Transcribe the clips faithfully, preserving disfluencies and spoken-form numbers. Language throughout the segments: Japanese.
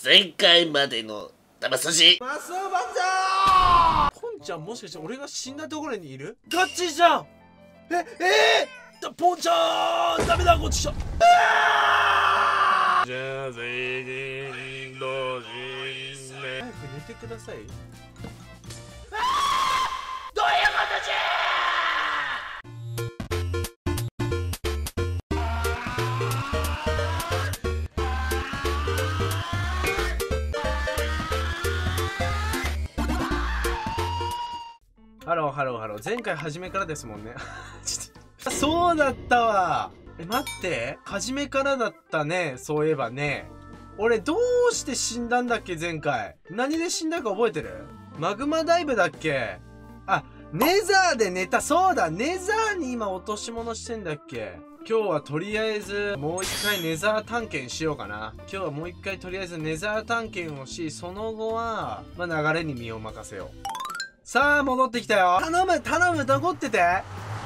前回までの玉筋マスオバザーポンちゃん、もしかして俺が死んだところにいる？ガチじゃん。ええー、だポンちゃんダメだ、こっちじゃん。じゃあ全員老人め早く寝てください。どういうことじゃ。ハローハローハロー、前回初めからですもんね。そうだったわ。え、待って、初めからだったね。そういえばね、俺どうして死んだんだっけ。前回何で死んだか覚えてる？マグマダイブだっけ？あ、ネザーで寝た。そうだ、ネザーに今落とし物してんだっけ。今日はとりあえずもう一回ネザー探検しようかな。今日はもう一回とりあえずネザー探検をし、その後は、まあ、流れに身を任せよう。さあ、戻ってきたよ。頼む、頼む、残ってて。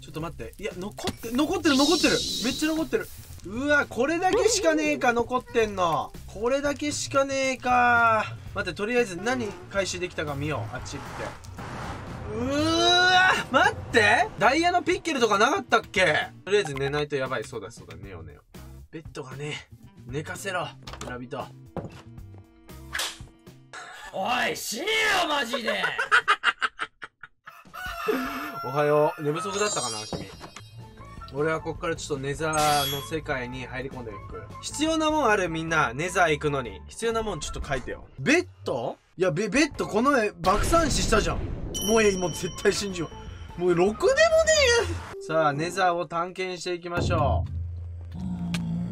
ちょっと待って。いや、残って、残ってる、残ってる。めっちゃ残ってる。うわ、これだけしかねえか、残ってんの。これだけしかねえか。待って、とりあえず何回収できたか見よう。あっち行って。うーわ、待って。ダイヤのピッケルとかなかったっけ？とりあえず寝ないとやばい。そうだ、そうだ、寝よう寝よう。ベッドがね、寝かせろ、村人。おい、死ねよ、マジで。おはよう。寝不足だったかな、君。俺はこっからちょっとネザーの世界に入り込んでいく。必要なもんある？みんな、ネザー行くのに。必要なもんちょっと書いてよ。ベッド？いや、ベ、ベッド、この絵、爆散死したじゃん。もうええ、もう絶対死んじまう。もう、ろくでもねえ。さあ、ネザーを探検していきましょ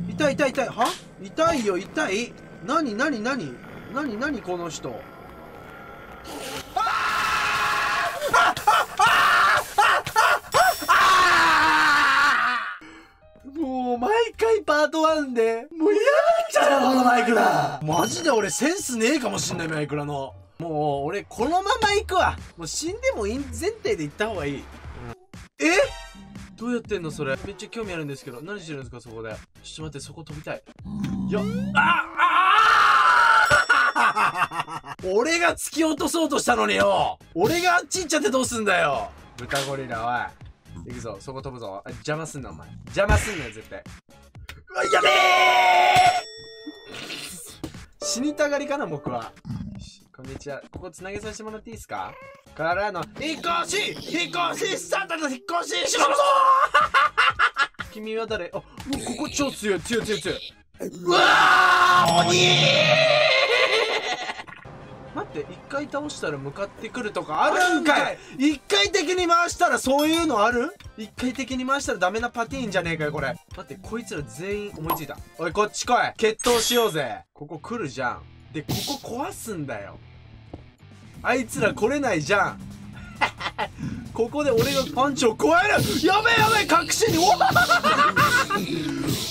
う。痛い痛い痛い。は？痛いよ、痛い。なになになになになにこの人。もう毎回パートワンでもうやばいじゃん、このマイクラ。マジで俺センスねえかもしんない、マイクラの。もう俺このまま行くわ。もう死んでもいい前提で行った方がいい、うん、え、どうやってんのそれ。めっちゃ興味あるんですけど、何してるんですかそこで。ちょっと待って、そこ飛びたい。いや、ああ俺が突き落とそうとしたのによ。俺があっち行っちゃってどうすんだよ、豚ゴリラ。おい、行くぞ、そこ飛ぶぞ。邪魔すんなお前、邪魔すんなよ絶対。うわ、やべえ死にたがりかな僕は。こんにちは、ここつなげさせてもらっていいですかからの引っ越し引っ越しスタートの引っ越ししろぞ君は誰？あ、ここ超強い強い強い強い。うわー、鬼待って、一回倒したら向かってくるとかあるんかい。一回的に回したらそういうのある？一回的に回したらダメなパティーンじゃねえかよこれ。待って、こいつら全員思いついた。おい、こっち来い、決闘しようぜ。ここ来るじゃん。でここ壊すんだよ、あいつら来れないじゃんここで俺がパンチを加える。やべえやべえ、隠しにおおい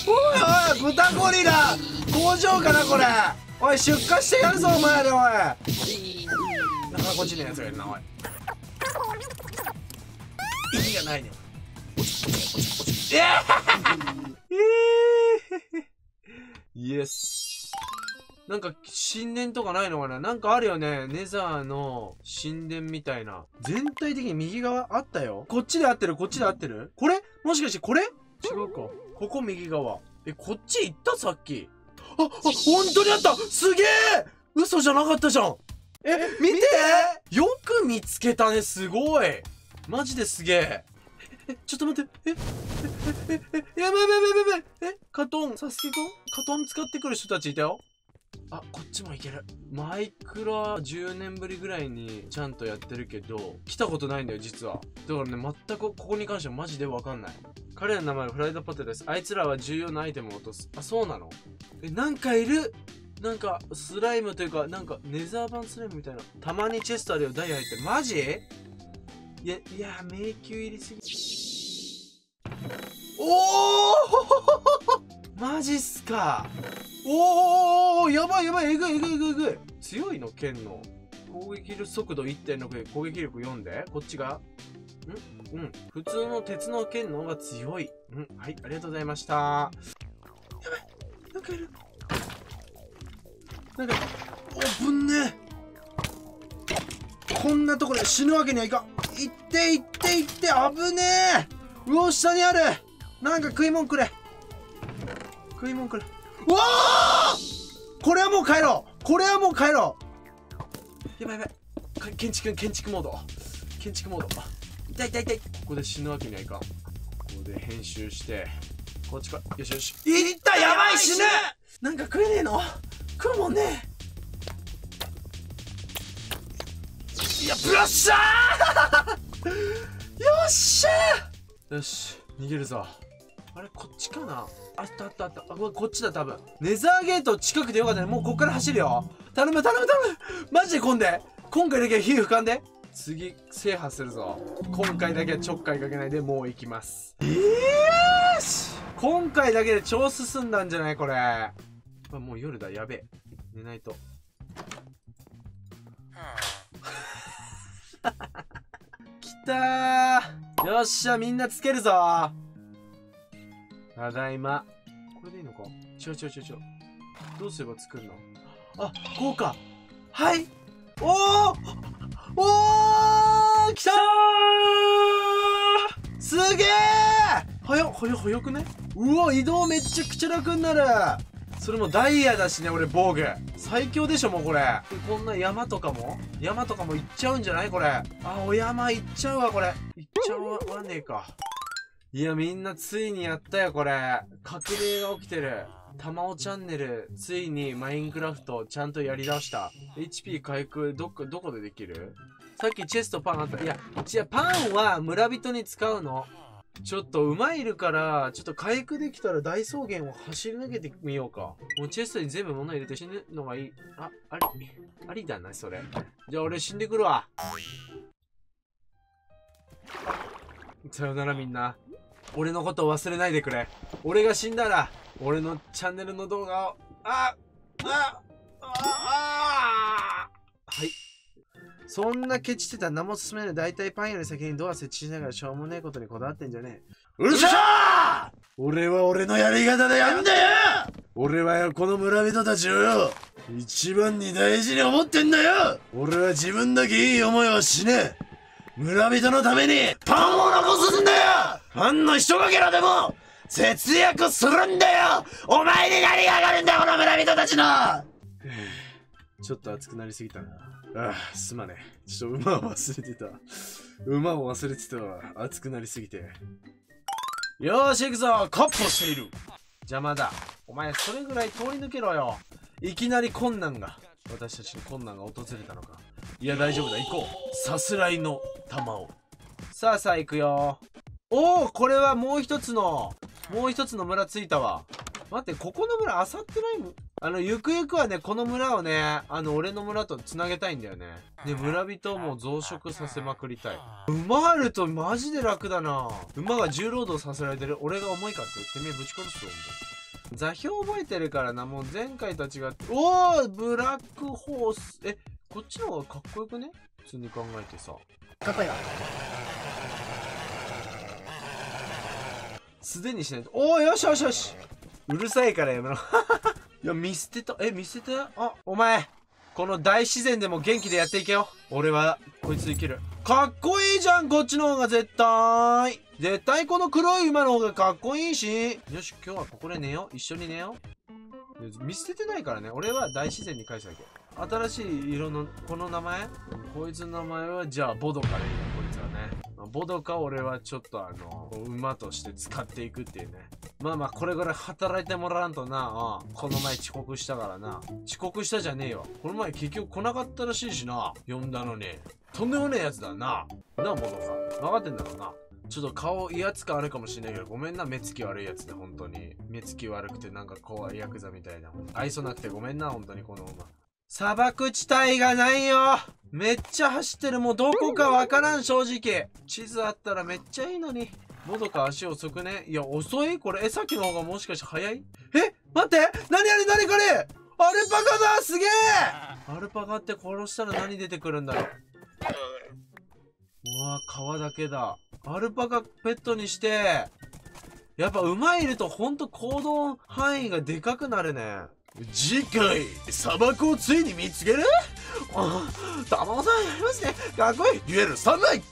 おい、豚ゴリラ工場かなこれ。おい、出荷してやるぞお前ら。おい、なかなかこっちのやつがいるな。おい、息がないね。えイエス。なんか神殿とかないのかな。なんかあるよね、ネザーの神殿みたいな。全体的に右側あったよ。こっちで合ってる、こっちで合ってる。これもしかしてこれ違うか。ここ右側。え、こっち行ったさっき。あ、あ、本当にあった。すげえ。嘘じゃなかったじゃん。え、見て。見て、よく見つけたね。すごい。マジですげえ。え、ちょっと待って。え、え、え、え、やばいやばいやばいやばい。え、カトン、サスケくん、カトン使ってくる人たちいたよ。あ、こっちもいける。マイクラじゅうねんぶりぐらいにちゃんとやってるけど、来たことないんだよ実は。だからね、全くここに関してはマジでわかんない。彼らの名前はフライドポテトです。あいつらは重要なアイテムを落とす。あ、そうなの。え、なんかいる、なんかスライムというか、なんかネザー版スライムみたいな。たまにチェスターでダイヤ入ってる。マジ。いやいや、迷宮入りすぎ。おおマジっすか。おお、やばいやばい、えぐいえぐいえぐいえぐい。強いの剣の攻撃力速度 いってんろく で攻撃力よんで、こっちがん、うん、普通の鉄の剣の方が強い。うん、はい、ありがとうございました。やばい、なんかいる。なんかおぶんね、こんなとこで死ぬわけにはいかん。行って行って行って、危ねえ。うお、下にある。なんか食いもんくれ、食いもんくれ。うわー、これはもう帰ろう、これはもう帰ろう。やばいやばい、建築建築モード、建築モード。痛い痛い痛い。ここで死ぬわけにはいかん。ここで編集して、こっちか、よしよし。いった、やばい、死ぬ。なんか食えねえの、食うもんね。いや、ブラッシャーよっしゃ、よし、逃げるぞ。あれ、こっちかな。あったあったあった。あ、こっちだ、多分。ネザーゲート近くでよかったね。もうこっから走るよ。頼む頼む頼む。マジで混んで。今回だけは皮膚かんで。次、制覇するぞ。今回だけはちょっかいかけないで、もう行きます。よーし、今回だけで超進んだんじゃないこれ。あ、もう夜だ。やべえ。寝ないと。きたー。よっしゃ、みんなつけるぞー。ただいま。これでいいのか。ちょちょちょちょ。どうすれば作るの。あ、こうか。はい。おーおー、きたー。すげー。はやはや早くね。うわ、移動めっちゃくちゃ楽になる。それもダイヤだしね。俺防具最強でしょもうこれ。こんな山とかも山とかも行っちゃうんじゃないこれ。あ、お山行っちゃうわこれ。行っちゃうわねえか。いや、みんなついにやったよこれ。革命が起きてる。たまおチャンネルついにマインクラフトちゃんとやりだした。 エイチピー 回復どこどこでできる。さっきチェストパンあった。いや違う、パンは村人に使うの。ちょっと馬いるから、ちょっと回復できたら大草原を走り抜けてみようか。もうチェストに全部物入れて死ぬのがいい。あ、ありありだなそれ。じゃあ俺死んでくるわ。さよならみんな。俺のことを忘れないでくれ。俺が死んだら、俺のチャンネルの動画を、ああああ、はい。そんなケチってたら何も進めない。大体パンより先にドア設置しながらしょうもねえことにこだわってんじゃねえ。うるせえ！俺は俺のやり方でやんだよ！俺はよ、この村人たちをよ、一番に大事に思ってんだよ！俺は自分だけいい思いをしねえ。村人のためにパンを残すんだよ。パンの一かけらでも節約するんだよ。お前に何が上がるんだよこの村人たちの。ちょっと熱くなりすぎたな。ああ、すまねえ。ちょっと馬を忘れてた。馬を忘れてたわ。熱くなりすぎて。よーし行くぞ。カップをしている。邪魔だ。お前それぐらい通り抜けろよ。いきなり困難が。私たちに困難が訪れたのか。いや大丈夫だ、行こう。さすらいの玉を。さあさあ行くよ。おお、これはもう一つのもう一つの村着いたわ。待って、ここの村あさってないの。あのゆくゆくはね、この村をね、あの俺の村とつなげたいんだよね。で、村人をもう増殖させまくりたい。馬あるとマジで楽だな。馬が重労働させられてる。俺が重いかって言ってみ、ぶち殺すと思う。座標覚えてるからな。もう前回とは違って。おお、ブラックホース。え、こっちの方がかっこよくね、普通に考えてさ。かっこいいわ。素手にしないと。おお、よしよしよし。うるさいからやめろ。いや、見捨てた。え、見捨てた。あ、お前この大自然でも元気でやっていけよ。俺はこいついける。かっこいいじゃん、こっちの方が絶対絶対この黒い馬の方がかっこいいし。よし、今日はここで寝よう。一緒に寝よう。見捨ててないからね。俺は大自然に返すだけ。新しい色のこの名前、こいつの名前はじゃあボドカでいいよ。こいつはね、ボドカを俺はちょっとあの馬として使っていくっていうね。まあまあこれぐらい働いてもらわんとな。この前遅刻したからな。遅刻したじゃねえよ。この前結局来なかったらしいしな。呼んだのに。とんでもねえやつだな。なあボドカ、分かってんだろうな。ちょっと顔威圧感あるかもしれないけど、ごめんな、目つき悪いやつで、本当に。目つき悪くてなんかこうヤクザみたいな。愛想なくてごめんな、本当にこの馬。砂漠地帯がないよ。めっちゃ走ってる。もうどこかわからん、正直。地図あったらめっちゃいいのに。ボドカ足遅くね。いや、遅いこれ。え、さっきの方がもしかして早い。え、待って、何あれ何これ、アルパカだ、すげえ。アルパカって殺したら何出てくるんだろう。うわー、皮だけだ。アルパカペットにして、やっぱ馬いるとほんと行動範囲がでかくなるね。次回、砂漠をついに見つける？ああ、たまごさんやりますね。かっこいい。デュエルスタンバイ。